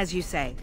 as you say.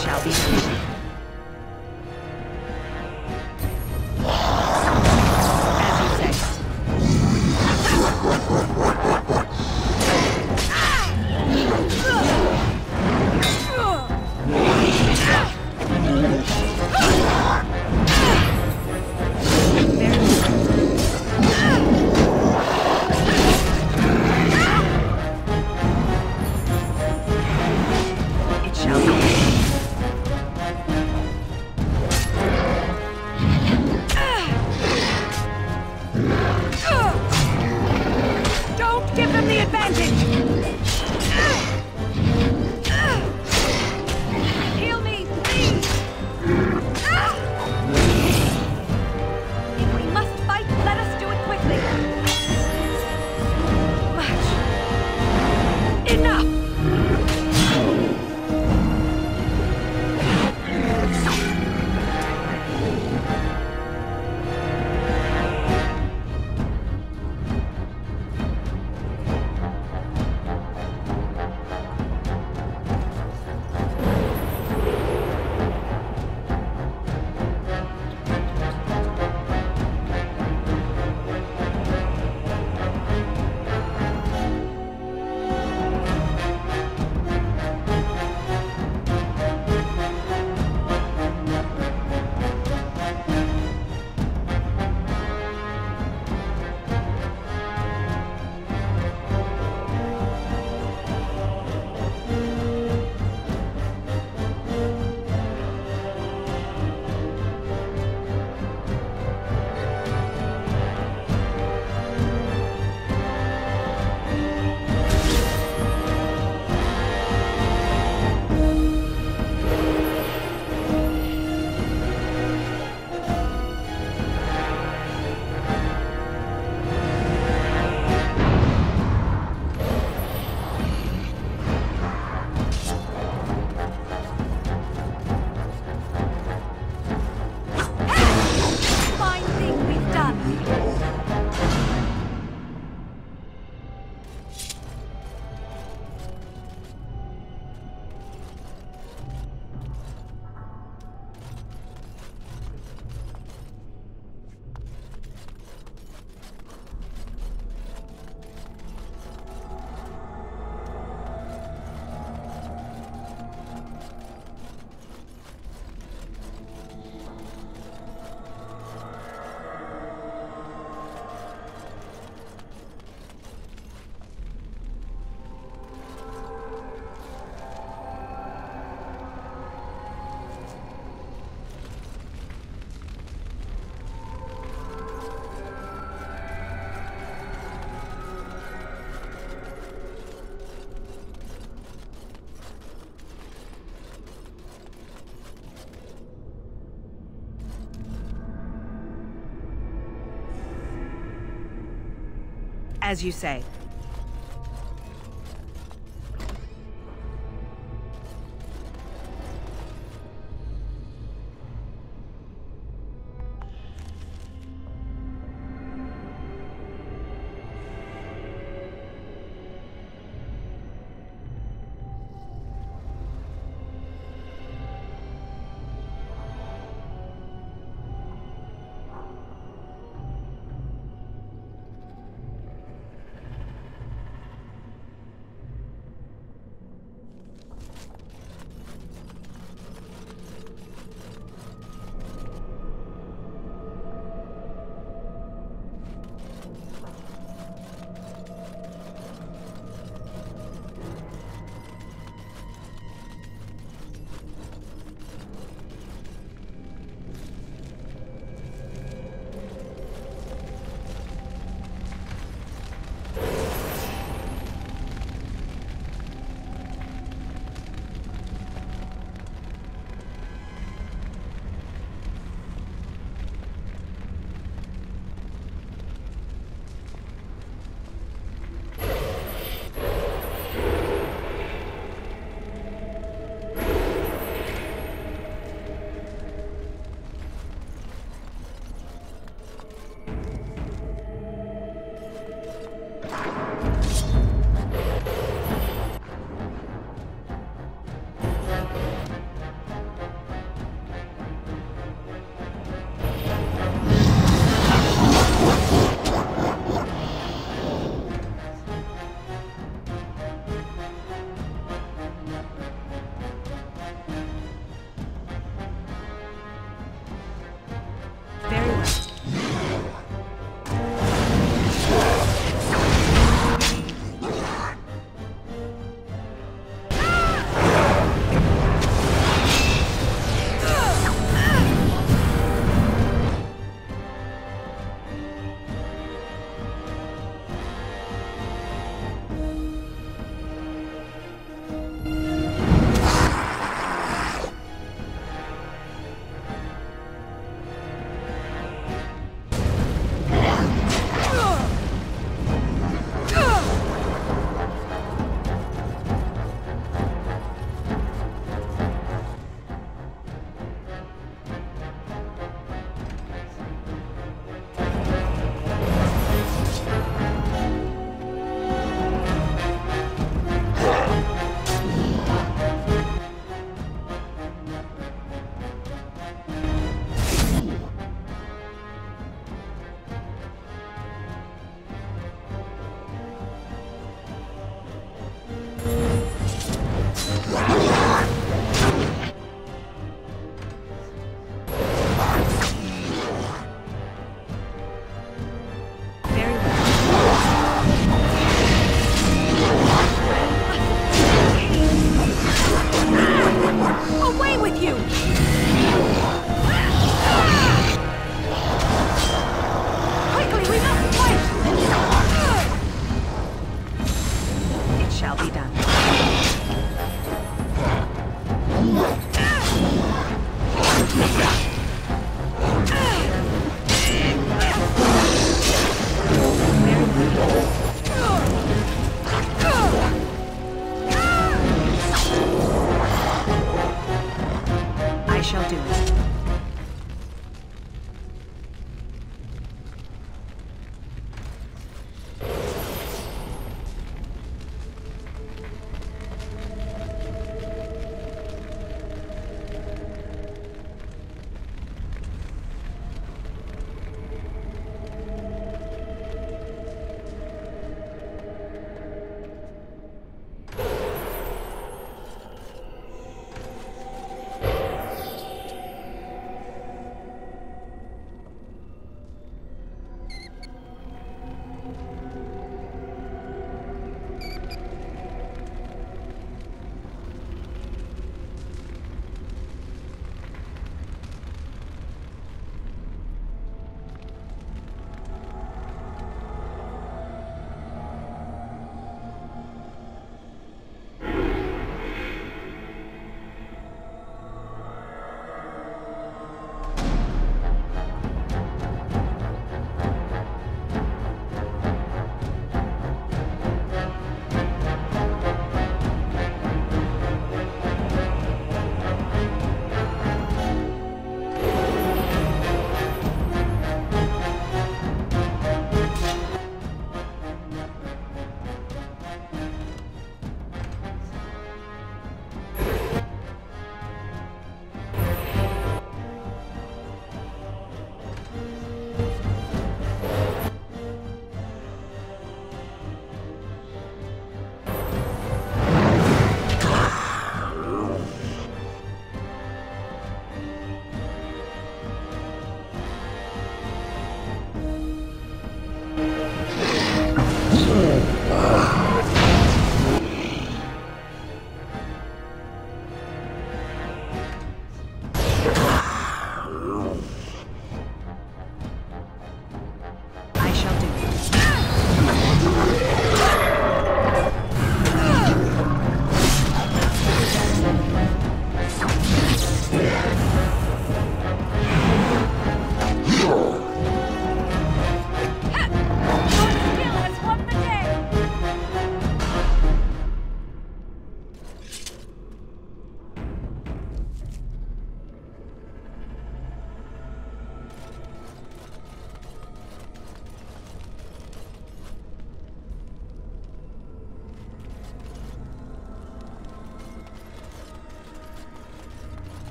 shall be completed. As you say.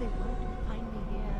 they won't find me here.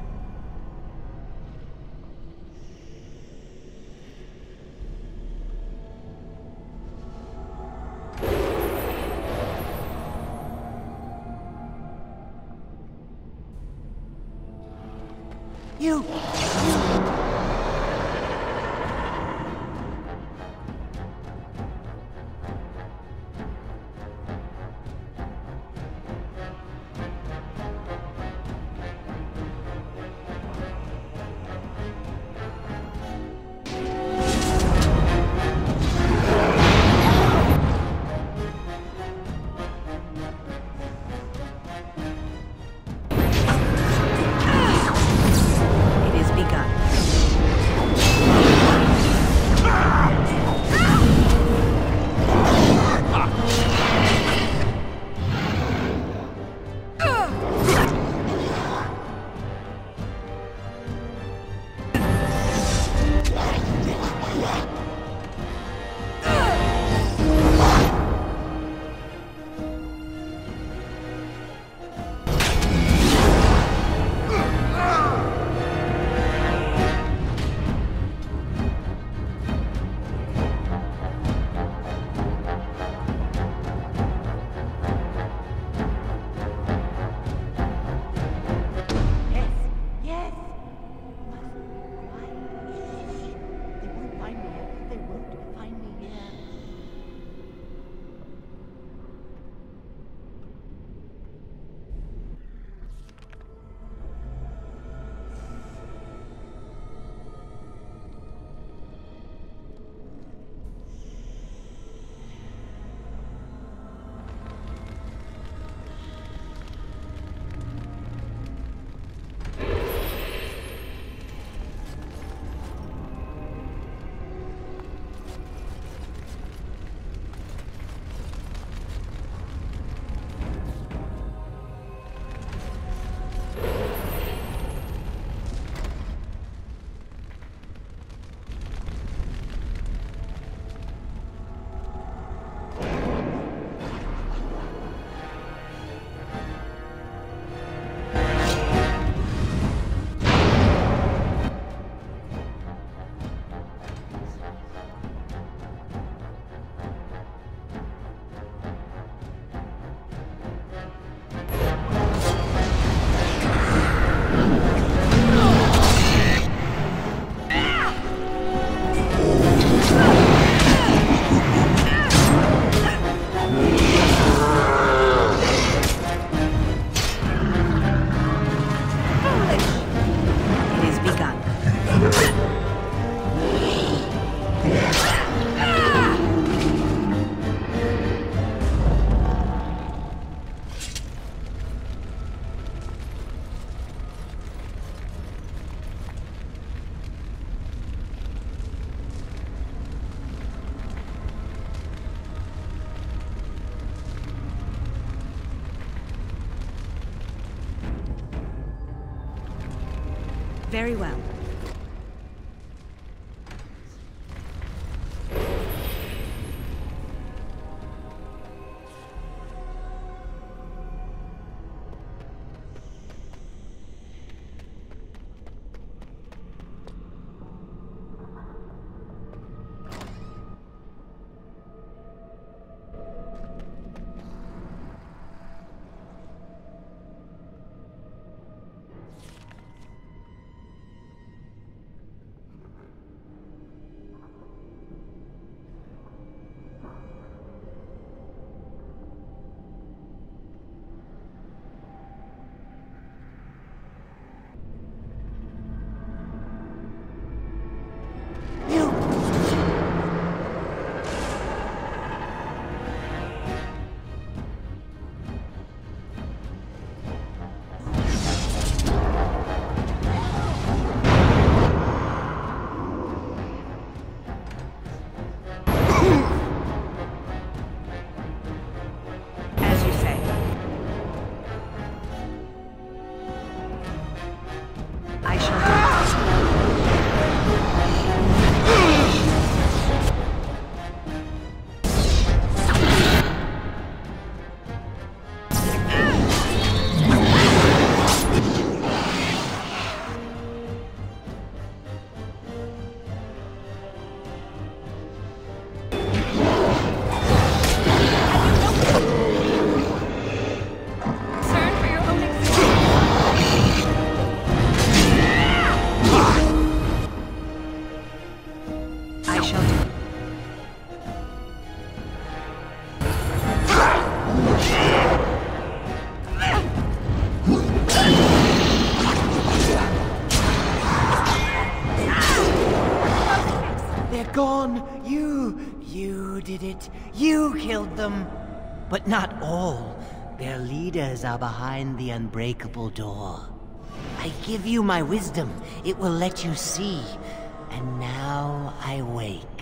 Very well. You did it. You killed them. But not all. Their leaders are behind the unbreakable door. I give you my wisdom. It will let you see. And now I wait.